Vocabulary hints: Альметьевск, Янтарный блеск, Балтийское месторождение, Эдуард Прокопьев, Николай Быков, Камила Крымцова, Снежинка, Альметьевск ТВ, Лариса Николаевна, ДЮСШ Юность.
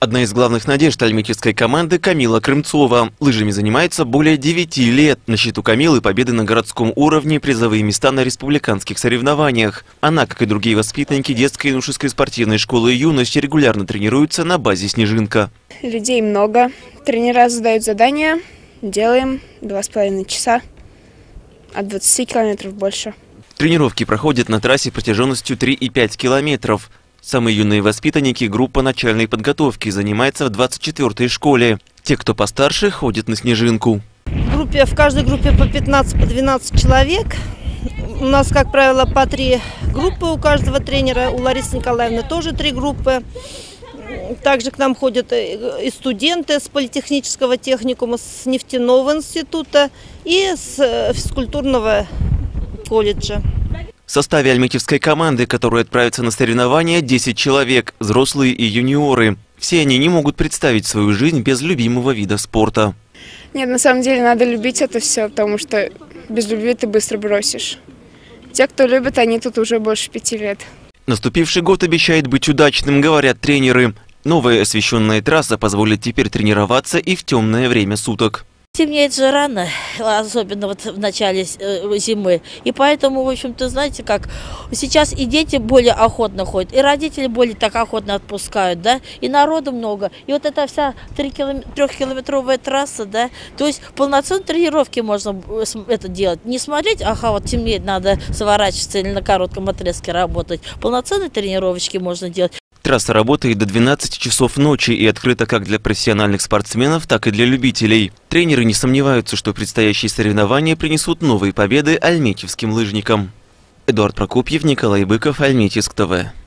Одна из главных надежд альметьевской команды — Камила Крымцова. Лыжами занимается более 9 лет. На счету Камилы победы на городском уровне, призовые места на республиканских соревнованиях. Она, как и другие воспитанники детской и юношеской спортивной школы «Юность», регулярно тренируется на базе «Снежинка». Людей много. Тренера задают задания. Делаем 2,5 часа. От 20 километров больше. Тренировки проходят на трассе протяженностью 3,5 километров. Самые юные воспитанники – группа начальной подготовки, занимается в 24-й школе. Те, кто постарше, ходят на «Снежинку». В каждой группе по 15-12 человек. У нас, как правило, по 3 группы у каждого тренера. У Ларисы Николаевны тоже 3 группы. Также к нам ходят и студенты с политехнического техникума, с нефтяного института и с физкультурного колледжа. В составе альметьевской команды, которая отправится на соревнования, 10 человек – взрослые и юниоры. Все они не могут представить свою жизнь без любимого вида спорта. Нет, на самом деле надо любить это все, потому что без любви ты быстро бросишь. Те, кто любит, они тут уже больше 5 лет. Наступивший год обещает быть удачным, говорят тренеры. Новая освещенная трасса позволит теперь тренироваться и в темное время суток. Темнеет же рано, особенно вот в начале зимы. И поэтому, в общем-то, знаете, как сейчас и дети более охотно ходят, и родители более так охотно отпускают, да, и народу много. И вот эта вся 3-километровая трасса, да, то есть полноценные тренировки можно это делать. Не смотреть, ага, вот темнеет, надо сворачиваться или на коротком отрезке работать. Полноценные тренировочки можно делать. Трасса работает до 12 часов ночи и открыта как для профессиональных спортсменов, так и для любителей. Тренеры не сомневаются, что предстоящие соревнования принесут новые победы альметьевским лыжникам. Эдуард Прокопьев, Николай Быков, Альметьевск ТВ.